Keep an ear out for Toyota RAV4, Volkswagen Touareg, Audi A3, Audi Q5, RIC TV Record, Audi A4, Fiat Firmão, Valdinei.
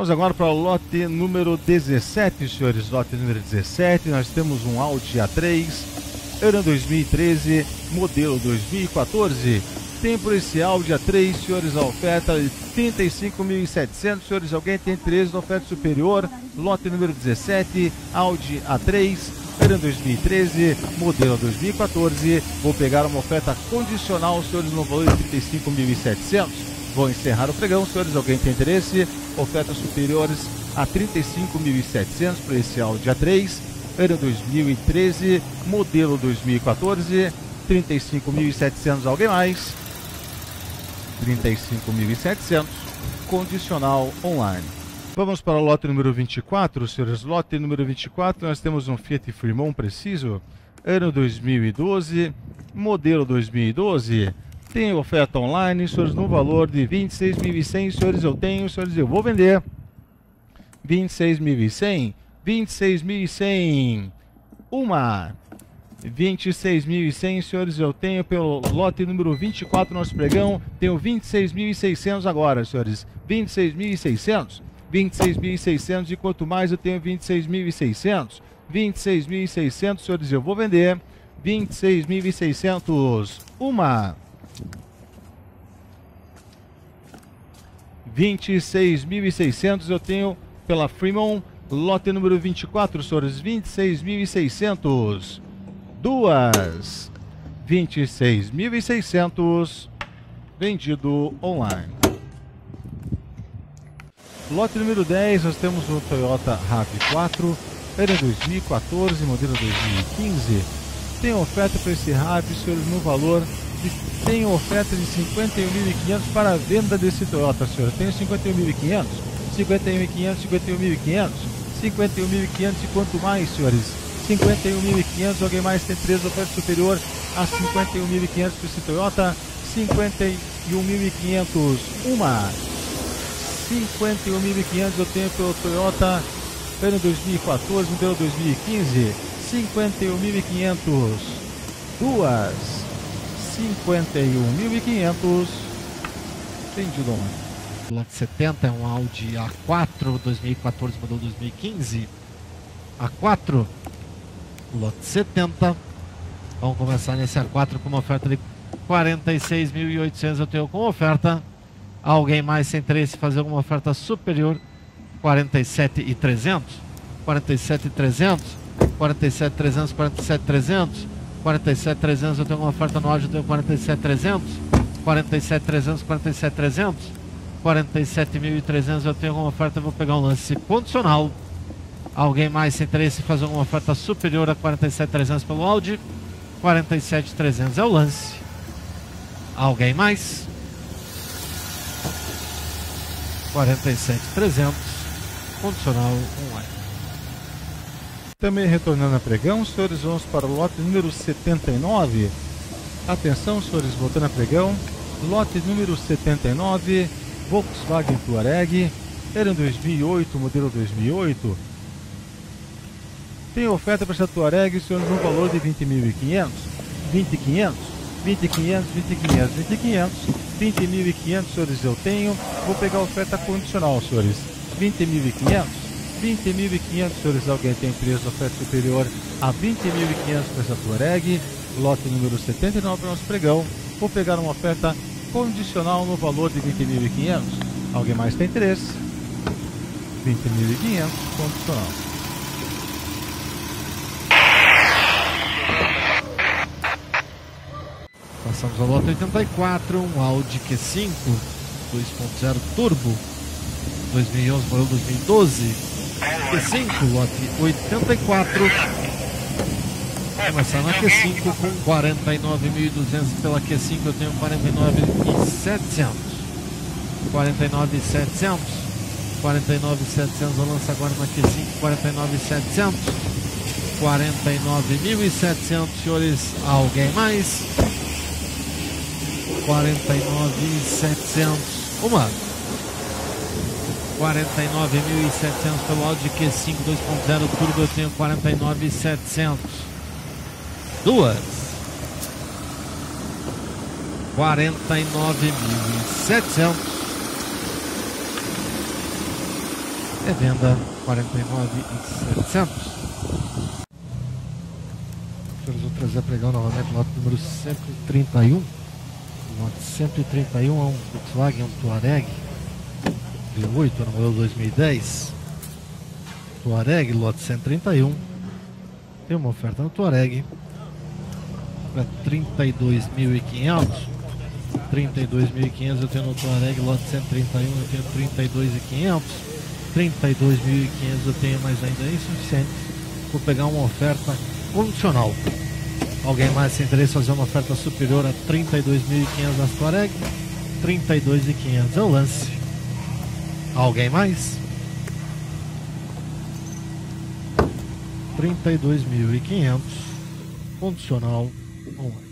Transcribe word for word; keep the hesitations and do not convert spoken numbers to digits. Vamos agora para o lote número dezessete, senhores. Lote número dezessete, nós temos um Audi A três, ano dois mil e treze, modelo dois mil e quatorze. Tem por esse Audi A três, senhores, a oferta trinta e cinco mil e setecentos, senhores. Alguém tem interesse na oferta superior? Lote número dezessete, Audi A três, ano dois mil e treze, modelo dois mil e quatorze. Vou pegar uma oferta condicional, senhores, no valor de trinta e cinco mil e setecentos. Vou encerrar o pregão, senhores. Alguém tem interesse? Ofertas superiores a trinta e cinco mil e setecentos para esse Audi A três, ano dois mil e treze, modelo dois mil e quatorze, trinta e cinco mil e setecentos. Alguém mais? trinta e cinco mil e setecentos, condicional online. Vamos para o lote número vinte e quatro, senhores. Lote número vinte e quatro, nós temos um Fiat Firmão preciso, ano dois mil e doze, modelo dois mil e doze. Tem oferta online, senhores, no valor de vinte e seis mil e cem, senhores. Eu tenho, senhores, eu vou vender. vinte e seis mil e cem, vinte e seis mil e cem, uma, vinte e seis mil e cem, senhores, eu tenho pelo lote número vinte e quatro, nosso pregão. Tenho vinte e seis mil e seiscentos agora, senhores, vinte e seis mil e seiscentos, vinte e seis mil e seiscentos, e quanto mais eu tenho vinte e seis mil e seiscentos, vinte e seis mil e seiscentos, senhores, eu vou vender. vinte e seis mil e seiscentos, uma, vinte e seis mil e seiscentos eu tenho pela Freeman, lote número vinte e quatro, senhores, vinte e seis mil e seiscentos, duas, vinte e seis mil e seiscentos, vendido online. Lote número dez, nós temos o Toyota RAV quatro, era dois mil e quatorze, modelo dois mil e quinze, tem oferta para esse RAV, senhores, no valor... Tem oferta de cinquenta e um mil e quinhentos para a venda desse Toyota, senhor. Tenho cinquenta e um mil e quinhentos, cinquenta e um mil e quinhentos, cinquenta e um mil e quinhentos, cinquenta e um mil e quinhentos, e quanto mais, senhores? cinquenta e um mil e quinhentos, alguém mais tem três ofertas superior a cinquenta e um mil e quinhentos para esse Toyota? cinquenta e um mil e quinhentos, uma, cinquenta e um mil e quinhentos eu tenho pelo Toyota, ano dois mil e quatorze, modelo dois mil e quinze, cinquenta e um mil e quinhentos, duas, cinquenta e um mil e quinhentos, vendido online. Lote setenta é um Audi A quatro, dois mil e quatorze, modelo dois mil e quinze. A quatro, lote setenta. Vamos começar nesse A quatro com uma oferta de quarenta e seis mil e oitocentos. Eu tenho como oferta. Alguém mais tem interesse em fazer alguma oferta superior? quarenta e sete mil e trezentos, quarenta e sete mil e trezentos, quarenta e sete mil e trezentos, quarenta e sete mil e trezentos. quarenta e sete mil e trezentos, eu tenho uma oferta no áudio, eu tenho quarenta e sete mil e trezentos, quarenta e sete mil e trezentos, quarenta e sete mil e trezentos, quarenta e sete mil e trezentos, eu tenho uma oferta, eu vou pegar um lance condicional. Alguém mais tem interesse em fazer uma oferta superior a quarenta e sete mil e trezentos pelo Audi? quarenta e sete mil e trezentos é o lance. Alguém mais? quarenta e sete mil e trezentos, condicional online. Também retornando a pregão, senhores, vamos para o lote número setenta e nove. Atenção, senhores, voltando a pregão. Lote número setenta e nove, Volkswagen Touareg, era em dois mil e oito, modelo dois mil e oito. Tem oferta para essa Touareg, senhores, no valor de vinte mil e quinhentos, vinte mil e quinhentos, vinte mil e quinhentos, vinte mil e quinhentos, vinte mil e quinhentos, vinte mil e quinhentos, senhores, eu tenho. Vou pegar a oferta condicional, senhores, vinte mil e quinhentos. vinte mil e quinhentos, senhores, alguém tem preço oferta superior a vinte mil e quinhentos para essa Touareg, lote número setenta e nove, nosso pregão. Vou pegar uma oferta condicional no valor de vinte mil e quinhentos. Alguém mais tem interesse? vinte mil e quinhentos, condicional. Passamos ao lote oitenta e quatro, um Audi Q cinco, dois ponto zero turbo, dois mil e onze, modelo dois mil e doze. Q cinco, lote oitenta e quatro. Começar na Q cinco com quarenta e nove mil e duzentos. Pela Q cinco eu tenho quarenta e nove mil e setecentos, quarenta e nove mil e setecentos, quarenta e nove mil e setecentos. Eu lanço agora na Q cinco, quarenta e nove mil e setecentos, quarenta e nove mil e setecentos, senhores. Alguém mais? quarenta e nove mil e setecentos, uma, quarenta e nove mil e setecentos pelo Audi Q cinco dois ponto zero turbo, eu tenho quarenta e nove mil e setecentos, duas, quarenta e nove mil e setecentos, A venda quarenta e nove mil e setecentos. Vamos trazer a pregão novamente, lote número cento e trinta e um. Lote cento e trinta e um é um Volkswagen Touareg V oito, no modelo dois mil e dez. Touareg, lote cento e trinta e um. Tem uma oferta no Touareg para trinta e dois mil e quinhentos. trinta e dois mil e quinhentos eu tenho no Touareg, lote cento e trinta e um eu tenho trinta e dois mil e quinhentos. trinta e dois mil e quinhentos eu tenho, mas ainda é insuficiente. Vou pegar uma oferta condicional. Alguém mais se interessa fazer uma oferta superior a trinta e dois mil e quinhentos na Touareg? trinta e dois mil e quinhentos é o lance. Alguém mais? trinta e dois mil e quinhentos condicional online.